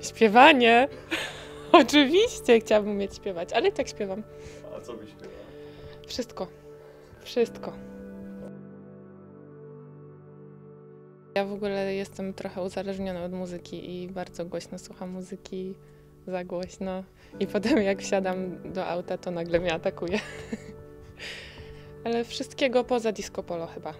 Śpiewanie. Oczywiście chciałabym umieć śpiewać, ale i tak śpiewam. A co byś śpiewała? Wszystko. Wszystko. Ja w ogóle jestem trochę uzależniona od muzyki i bardzo głośno słucham muzyki, za głośno. I potem jak wsiadam do auta, to nagle mnie atakuje. Ale wszystkiego poza disco polo chyba.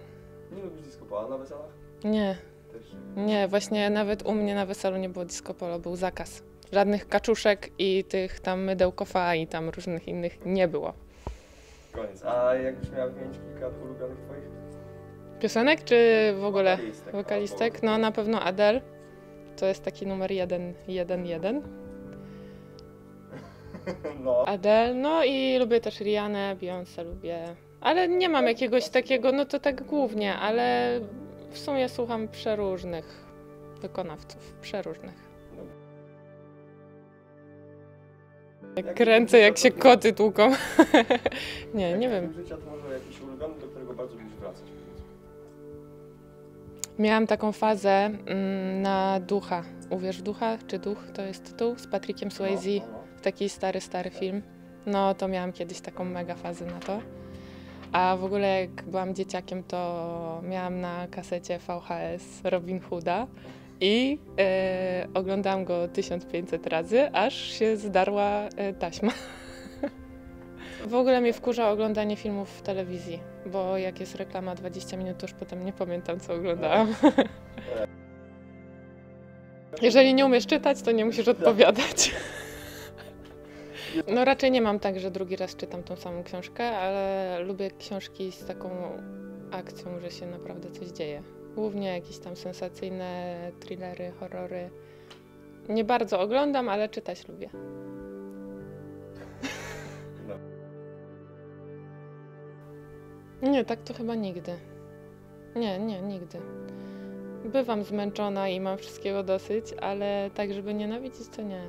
Nie lubisz disco polo na weselach? Nie. Też? Nie, właśnie nawet u mnie na weselu nie było disco polo, był zakaz. Żadnych kaczuszek i tych tam mydełkofa i tam różnych innych nie było. Koniec. A jakbyś miała wymienić kilka ulubionych twoich piosenek, czy w ogóle wokalistek? No na pewno Adele. To jest taki numer 111. No. Adele, no i lubię też Riannę, Beyoncé lubię. Ale nie mam jakiegoś takiego, no to tak głównie, ale w sumie słucham przeróżnych wykonawców, przeróżnych. Kręcę jak się koty tłuką. Nie, nie wiem. Życia to może jakiś ulubiony, do którego bardzo lubisz wracać? Miałam taką fazę na Ducha. Uwierz Ducha, czy Duch to jest tytuł? Z Patrykiem Swayze. Taki stary film. No to miałam kiedyś taką mega fazę na to. A w ogóle jak byłam dzieciakiem, to miałam na kasecie VHS Robin Hooda. I oglądałam go 1500 razy, aż się zdarła taśma. W ogóle mnie wkurza oglądanie filmów w telewizji, bo jak jest reklama 20 minut, to już potem nie pamiętam, co oglądałam. Jeżeli nie umiesz czytać, to nie musisz odpowiadać. No raczej nie mam tak, że drugi raz czytam tą samą książkę, ale lubię książki z taką akcją, że się naprawdę coś dzieje. Głównie jakieś tam sensacyjne thrillery, horrory. Nie bardzo oglądam, ale czytać lubię. Nie, tak to chyba nigdy. Nie, nigdy. Bywam zmęczona i mam wszystkiego dosyć, ale tak, żeby nienawidzić, to nie.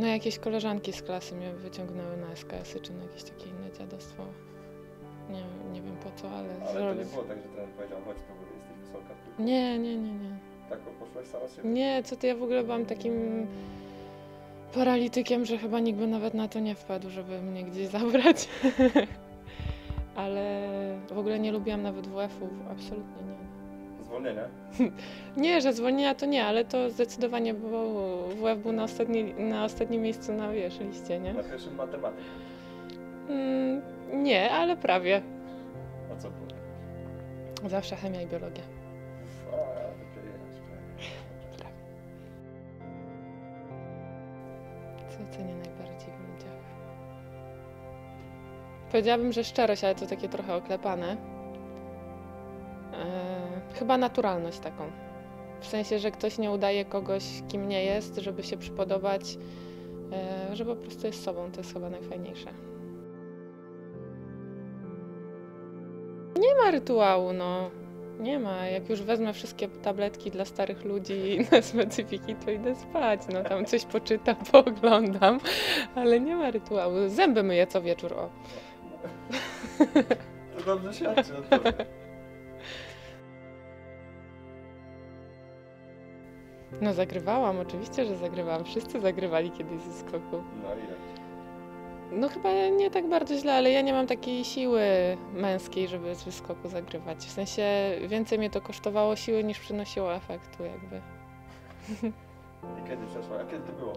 No jakieś koleżanki z klasy mnie wyciągnęły na SKS-y, czy na jakieś takie inne dziadostwo. Nie wiem po co, ale to nie było tak, że ten powiedział, chodź, no bo jesteś wysoka. Nie. Tak poszłaś sama się? Nie, co ty, ja w ogóle byłam takim paralitykiem, że chyba nikt by nawet na to nie wpadł, żeby mnie gdzieś zabrać. Ale w ogóle nie lubiłam nawet WF-ów, absolutnie nie. Zwolnienia? Nie, że zwolnienia to nie, ale to zdecydowanie, bo WF był na ostatnim miejscu na liście, nie? Na pierwszym matematyka? Nie, ale prawie. A co było? Zawsze chemia i biologia. Prawie. Co cenię najbardziej w ludziach? Powiedziałabym, że szczerość, ale to takie trochę oklepane. Chyba naturalność taką. W sensie, że ktoś nie udaje kogoś, kim nie jest, żeby się przypodobać, że po prostu jest sobą. To jest chyba najfajniejsze. Nie ma rytuału, no. Nie ma. Jak już wezmę wszystkie tabletki dla starych ludzi i inne specyfiki, to idę spać. No tam coś poczytam, pooglądam. Ale nie ma rytuału. Zęby myję co wieczór, o. To dobrze świadczy o tobie. No zagrywałam, oczywiście, że zagrywałam. Wszyscy zagrywali kiedyś ze skoku. No i jak? No chyba nie tak bardzo źle, ale ja nie mam takiej siły męskiej, żeby ze skoku zagrywać. W sensie więcej mnie to kosztowało siły niż przynosiło efektu jakby. I kiedy przeszła? A kiedy to było?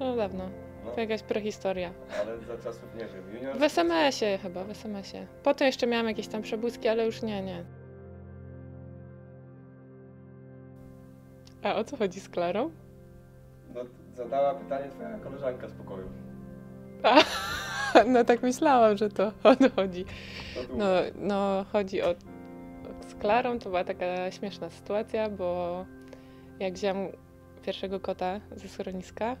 No dawno. No. To jakaś prehistoria. Ale za czasów, nie wiem, junior? W SMS-ie chyba, w SMS-ie. Potem jeszcze miałam jakieś tam przebłyski, ale już nie. A o co chodzi z Klarą? No, zadała pytanie twoja koleżanka z pokoju. A, no tak myślałam, że to odchodzi. No chodzi o... Z Klarą to była taka śmieszna sytuacja, bo jak wziąłam pierwszego kota ze schroniska,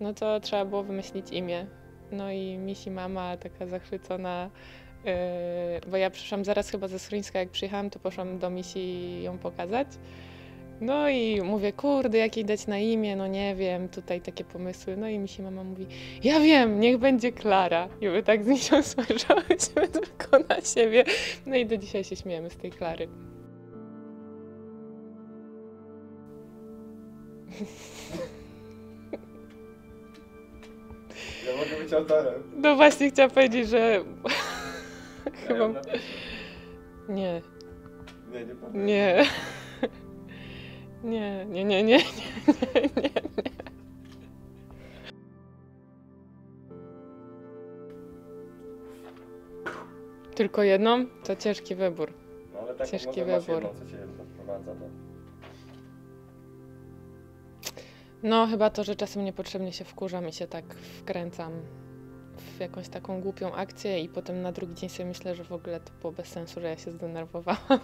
no to trzeba było wymyślić imię. No i misi mama taka zachwycona, bo ja przyszłam zaraz chyba ze schroniska, jak przyjechałam, to poszłam do misi ją pokazać. No i mówię, kurde, jak jej dać na imię, no nie wiem, tutaj takie pomysły. No i mi się mama mówi, ja wiem, niech będzie Klara. I my tak z nią spojrzałyśmy tylko na siebie. No i do dzisiaj się śmiejemy z tej Klary. Ja mogę być autorem. No właśnie chciałam powiedzieć, że... Chyba... Nie. Nie, nie pamiętam. Nie. Nie, nie, nie, nie, nie, nie, nie, nie. Tylko jedną? To ciężki wybór. No ale tak ciężki może wybór. Jedną, co cię doprowadza do... No chyba to, że czasem niepotrzebnie się wkurzam i się tak wkręcam w jakąś taką głupią akcję i potem na drugi dzień sobie myślę, że w ogóle to było bez sensu, że ja się zdenerwowałam.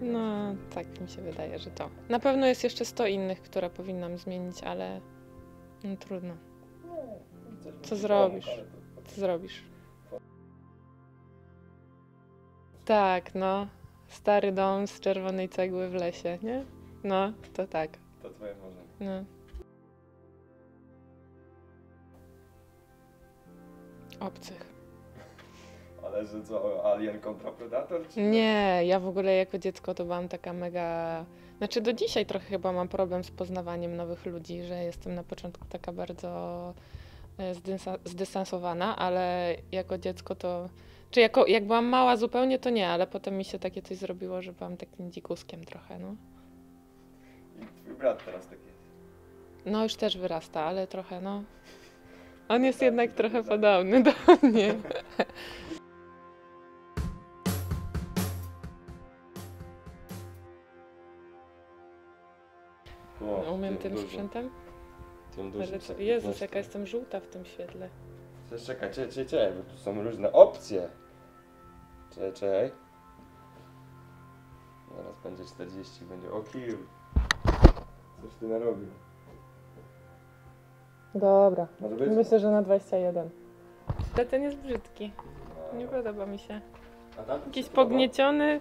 No, tak mi się wydaje, że to. Na pewno jest jeszcze 100 innych, które powinnam zmienić, ale no, trudno. Co zrobisz? Co zrobisz? Tak, no. Stary dom z czerwonej cegły w lesie, nie? No, to tak. To twoje marzenie. No. Obcych. Ale że co, Alien kontra Predator? Czy nie, ja w ogóle jako dziecko to byłam taka mega... Znaczy do dzisiaj trochę chyba mam problem z poznawaniem nowych ludzi, że jestem na początku taka bardzo zdystansowana, ale jako dziecko to... Czy jako, jak byłam mała zupełnie to nie, ale potem mi się takie coś zrobiło, że byłam takim dzikuskiem trochę, no. I twój brat teraz taki jest. No już też wyrasta, ale trochę no... On jest tak, jednak trochę tak podobny do mnie. O, umiem tym dużo. Sprzętem? Tym dużym. Jezus, jaka jestem żółta w tym świetle. Czekaj, czekaj, bo tu są różne opcje. Czekaj. Zaraz będzie 40, będzie o kill. Coś ty narobił. Dobra, myślę, że na 21. Ale ten jest brzydki. Nie podoba mi się. Jakiś pognieciony.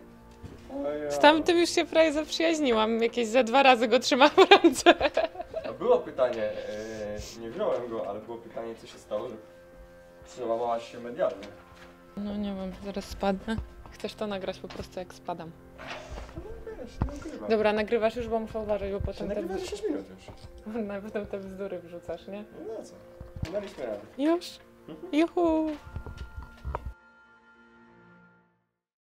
Z tamtym już się prawie zaprzyjaźniłam. Jakieś za 2 razy go trzymałam w ręce. A było pytanie, nie wziąłem go, ale było pytanie, co się stało, że przełamałaś się medialnie. No nie wiem, zaraz spadnę. Chcesz to nagrać po prostu jak spadam. Dobra, nagrywasz już, bo muszę uważać, bo potem te bzdury... 10 minut już. No, potem te bzdury wrzucasz, nie? No co? Daliśmy radę. Już? Juhu!